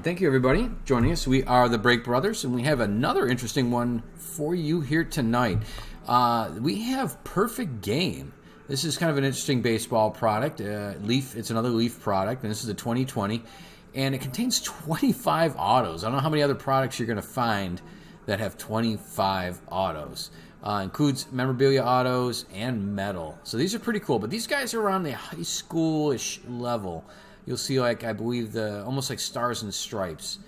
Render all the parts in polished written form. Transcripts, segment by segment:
right, thank you everybody joining us. We are the Break Brothers, and we have another interesting one for you here tonight. We have Perfect Game. This is kind of an interesting baseball product. Leaf, it's another Leaf product, and this is the 2020, and it contains 25 autos. I don't know how many other products you're going to find that have 25 autos. Includes memorabilia autos and metal. So these are pretty cool, but these guys are around the high school-ish level. You'll see, like, I believe, the almost like Stars and Stripes.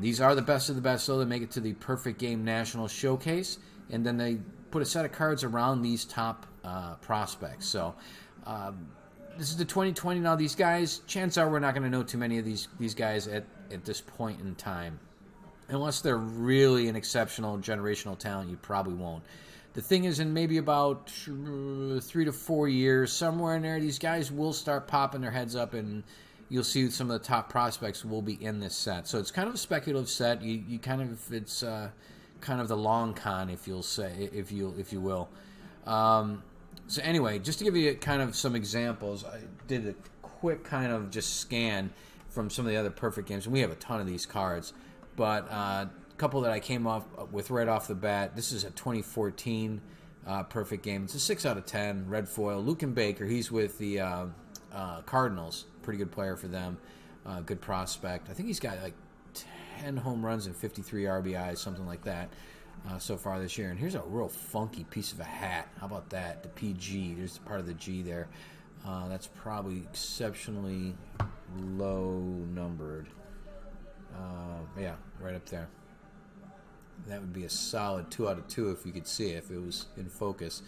These are the best of the best, so they make it to the Perfect Game National Showcase, and then they put a set of cards around these top prospects. So this is the 2020. Now these guys, chances are we're not going to know too many of these guys at this point in time. Unless they're really an exceptional generational talent, you probably won't. The thing is, in maybe about 3 to 4 years, somewhere in there, these guys will start popping their heads up, and you'll see some of the top prospects will be in this set. So it's kind of a speculative set. You kind of, it's kind of the long con, if you'll say, if you will. So anyway, just to give you kind of some examples, I did a quick kind of just scan from some of the other Perfect Games, and we have a ton of these cards, but. Couple that I came off with right off the bat. This is a 2014 Perfect Game. It's a 6/10 red foil. Lucan Baker. He's with the Cardinals. Pretty good player for them. Good prospect. I think he's got like 10 home runs and 53 RBIs, something like that, so far this year. And here's a real funky piece of a hat. How about that? The PG. There's part of the G there. That's probably exceptionally low numbered. Yeah, right up there. That would be a solid 2/2 if you could see it, if it was in focus.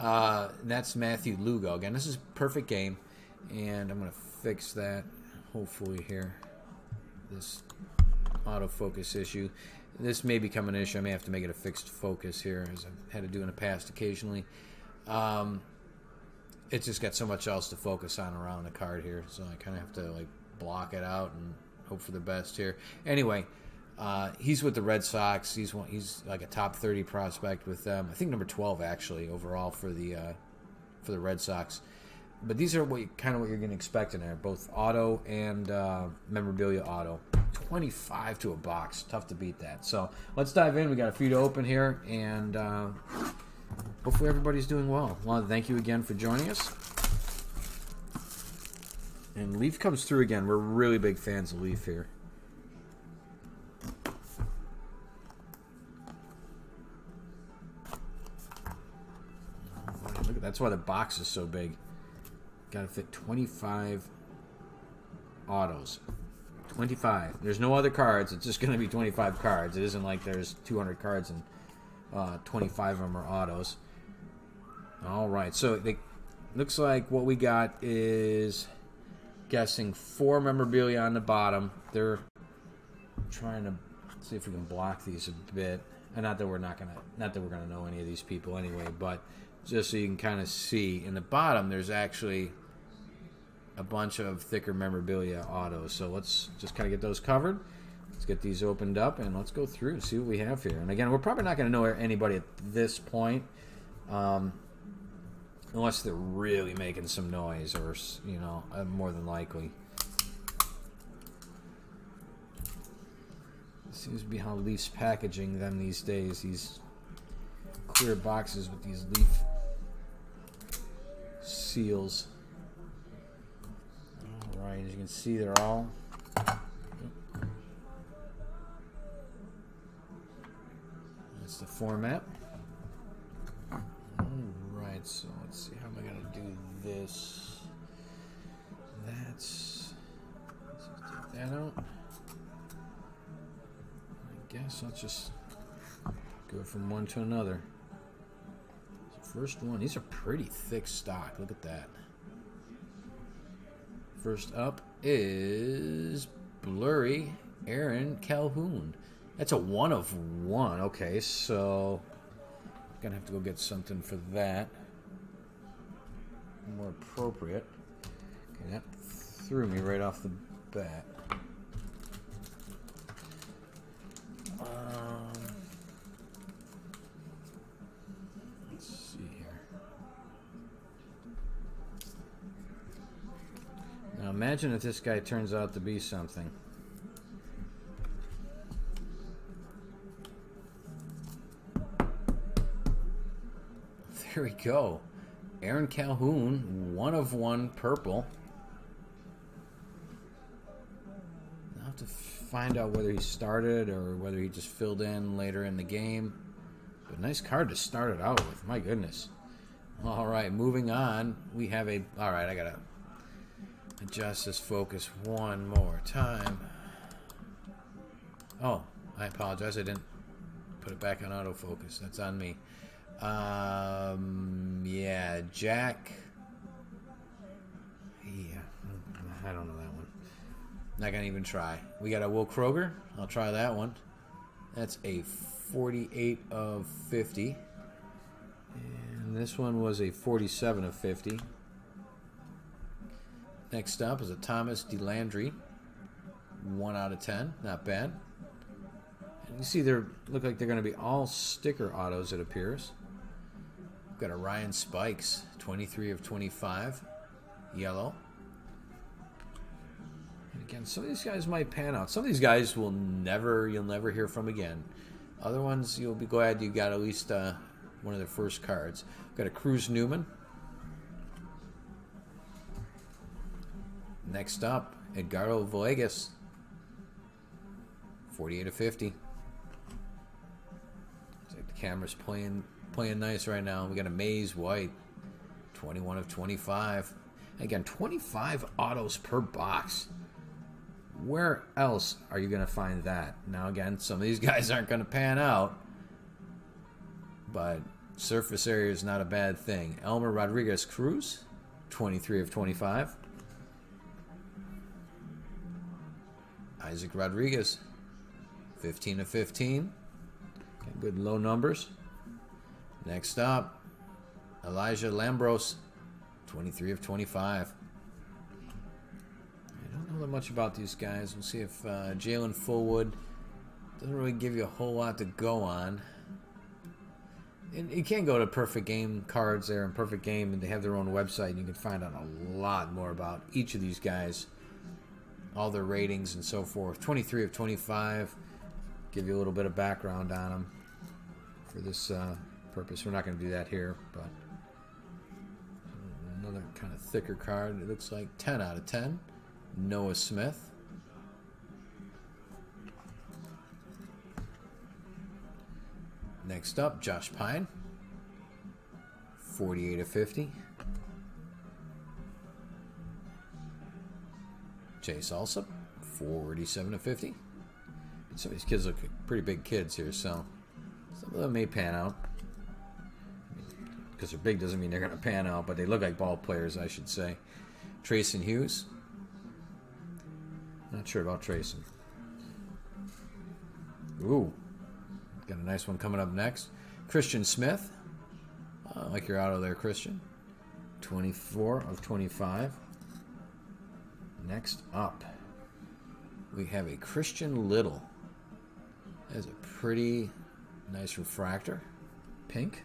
And that's Matthew Lugo. Again, this is Perfect Game, and I'm going to fix that, hopefully, here. This autofocus issue. This may become an issue. I may have to make it a fixed focus here, as I've had to do in the past occasionally. It's just got so much else to focus on around the card here, so I kind of have to like block it out and hope for the best here. Anyway. He's with the Red Sox. He's like a top 30 prospect with them. I think number 12 actually overall for the Red Sox. But these are what you're going to expect in there, both auto and memorabilia auto. 25 to a box, tough to beat that. So let's dive in. We got a few to open here, and hopefully everybody's doing well. Well, thank you again for joining us. And Leaf comes through again. We're really big fans of Leaf here. That's why the box is so big. Got to fit 25 autos. 25. There's no other cards. It's just going to be 25 cards. It isn't like there's 200 cards and 25 of them are autos. All right. So it looks like what we got is guessing 4 memorabilia on the bottom. They're trying to see if we can block these a bit. And not that we're going to know any of these people anyway, but just so you can kind of see. In the bottom, there's actually a bunch of thicker memorabilia autos. So let's just kind of get those covered. Let's get these opened up, and let's go through and see what we have here. And again, we're probably not going to know anybody at this point, unless they're really making some noise, or, you know, more than likely. It seems to be how Leaf's packaging them these days, these clear boxes with these Leaf seals. All right, as you can see, they're all that's the format. All right, so let's see, how am I gonna do this? Let's take that out. I guess I'll just go from one to another. First one, these are pretty thick stock. Look at that. First up is Blurry Aaron Calhoun. That's a 1/1. Okay, so I'm gonna have to go get something for that. More appropriate. Okay, that threw me right off the bat. Imagine if this guy turns out to be something. Here we go. Aaron Calhoun, 1 of 1 purple. I'll have to find out whether he started or whether he just filled in later in the game. But nice card to start it out with. My goodness. All right, moving on. We have a... All right, I got to adjust this focus one more time. Oh, I apologize. I didn't put it back on autofocus. That's on me. Yeah, Jack. Yeah, I don't know that one. Not going to even try. We got a Will Kroger. I'll try that one. That's a 48 of 50. And this one was a 47 of 50. Next up is a Thomas DeLandry. 1 out of 10. Not bad. And you see they look like they're going to be all sticker autos, it appears. We've got a Ryan Spikes. 23 of 25. Yellow. And again, some of these guys might pan out. Some of these guys will never, you'll never hear from again. Other ones, you'll be glad you got at least one of their first cards. We've got a Cruz Newman. Next up, Edgardo Villegas. 48 of 50. Looks like the camera's playing nice right now. We got a Maze White. 21 of 25. Again, 25 autos per box. Where else are you going to find that? Now, again, some of these guys aren't going to pan out, but surface area is not a bad thing. Elmer Rodriguez Cruz, 23 of 25. Isaac Rodriguez, 15 of 15. Okay, good low numbers. Next up, Elijah Lambros, 23 of 25. Much about these guys. We'll see if Jalen Fullwood doesn't really give you a whole lot to go on. And you can go to Perfect Game cards there and Perfect Game, and they have their own website, and you can find out a lot more about each of these guys, all their ratings and so forth. 23 of 25, give you a little bit of background on them for this purpose. We're not going to do that here, but another kind of thicker card. It looks like 10 out of 10. Noah Smith. Next up, Josh Pine. 48 of 50. Chase also. 47 of 50. Some of these kids look pretty big kids here, so some of them may pan out. Because they're big doesn't mean they're going to pan out, but they look like ball players, I should say. Trayson Hughes. Not sure about Trayson. Ooh. Got a nice one coming up next. Christian Smith. I like your auto there, Christian. 24 of 25. Next up, we have a Christian Little. That is a pretty nice refractor. Pink.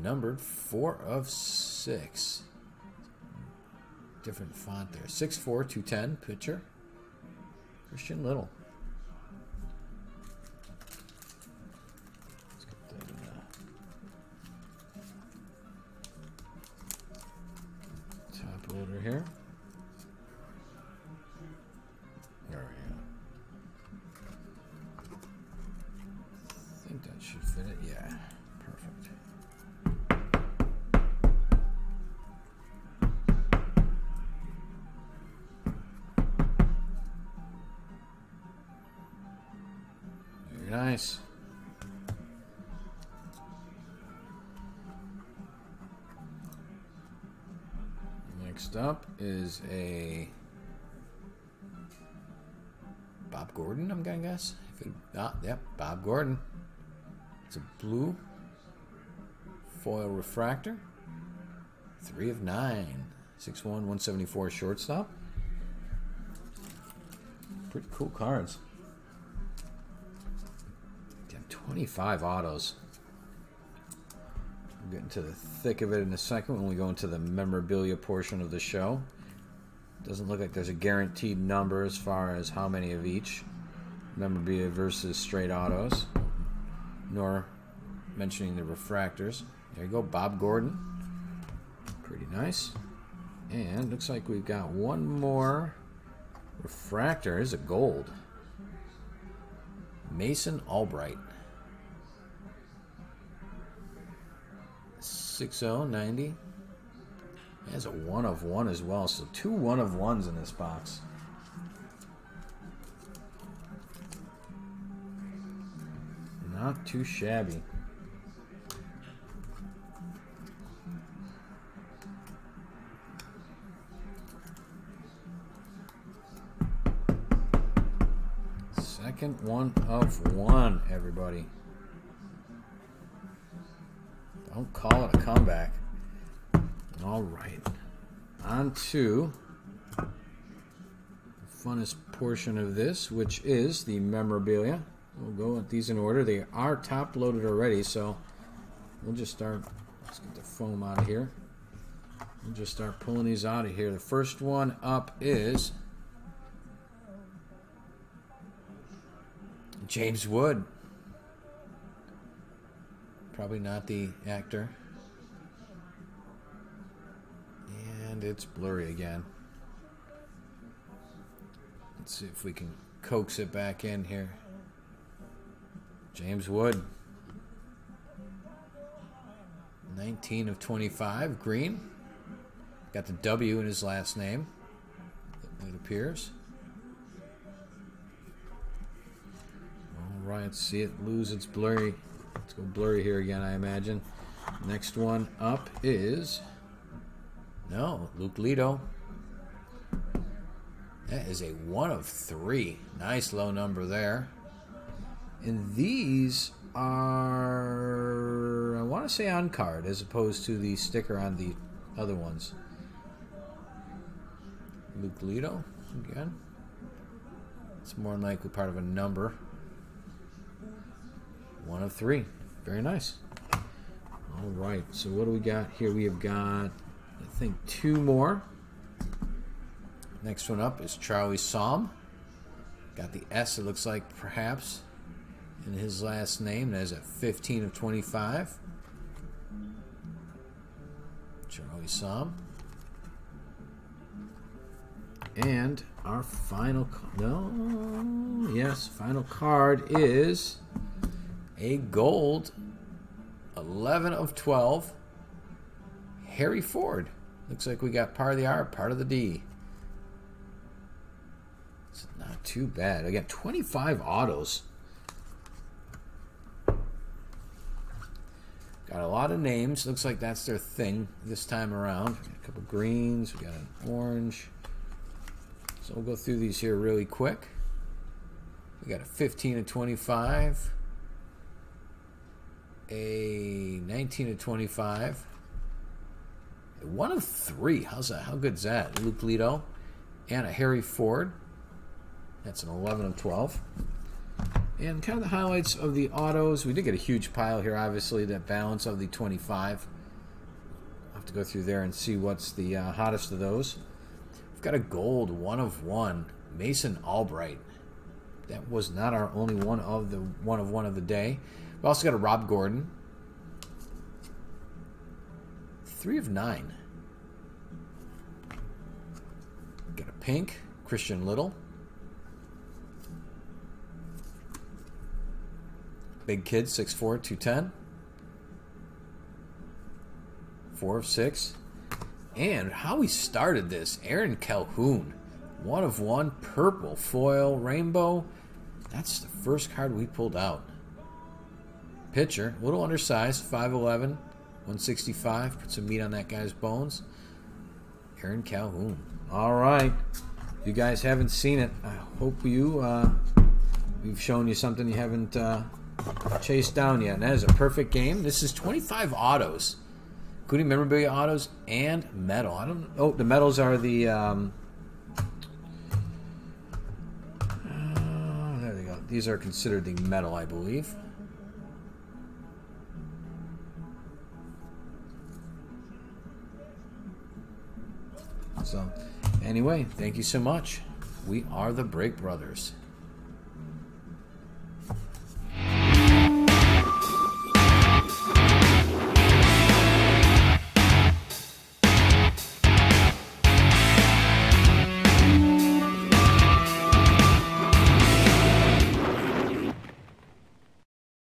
Numbered 4 of 6. Different font there. 6'4", 210, pitcher. Christian Little. Let's get that top loader here. There we go. I think that should fit it. Yeah. Perfect. Nice. Next up is a Bob Gordon, I'm going to guess. Yep, Bob Gordon. It's a blue foil refractor. 3 of 9. 6'1", 174 shortstop. Pretty cool cards. 25 autos. We're getting to the thick of it in a second when we go into the memorabilia portion of the show. Doesn't look like there's a guaranteed number as far as how many of each. Memorabilia versus straight autos. Nor mentioning the refractors. There you go, Bob Gordon. Pretty nice. And looks like we've got one more refractor. Is a gold. Mason Albright. 6090. Has a 1 of 1 as well, so 2 1 of 1s in this box. Not too shabby. Second 1 of 1, everybody. Don't call it a comeback. All right, on to the funnest portion of this, which is the memorabilia. We'll go with these in order. They are top loaded already, so we'll just start. Let's get the foam out of here. We'll just start pulling these out of here. The first one up is James Wood. Probably not the actor. And it's blurry again. Let's see if we can coax it back in here. James Wood. 19 of 25, green. Got the W in his last name, it appears. All right, see it lose its blurry. Let's go blurry here again, I imagine. Next one up is... no, Luke Leto. That is a 1 of 3. Nice low number there. And these are, I want to say on card as opposed to the sticker on the other ones. Luke Leto again. It's more than likely part of a number. 1 of 3. Very nice. All right, so what do we got here? We have got, I think, 2 more. Next one up is Charlie Psalm. Got the S, it looks like, perhaps, in his last name. That is a 15 of 25. Charlie Psalm. And our final, final card is a gold, 11 of 12. Harry Ford. Looks like we got part of the R, part of the D. It's not too bad. I got 25 autos. Got a lot of names. Looks like that's their thing this time around. Got a couple greens. We got an orange. So we'll go through these here really quick. We got a 15 of 25. A 19 of 25. 1 of 3. How's that? How good's that? Luke Leto and a Harry Ford. That's an 11 of 12. And kind of the highlights of the autos. We did get a huge pile here, obviously, that balance of the 25. I'll have to go through there and see what's the hottest of those. We've got a gold 1 of 1. Mason Albright. That was not our only 1 of 1 of the day. We also got a Rob Gordon. 3 of 9. Got a pink, Christian Little. Big kid, 6'4", 210. 4 of 6. And how we started this, Aaron Calhoun. 1 of 1, purple, foil, rainbow. That's the first card we pulled out. Pitcher, a little undersized, 5'11". 165, put some meat on that guy's bones. Aaron Calhoun. All right. If you guys haven't seen it, I hope you we've shown you something you haven't chased down yet. And that is a perfect game. This is 25 autos, including memorabilia autos and metal. I don't know. Oh, the metals are the there they go. These are considered the metal, I believe. So, anyway, thank you so much. We are the Break Brothers.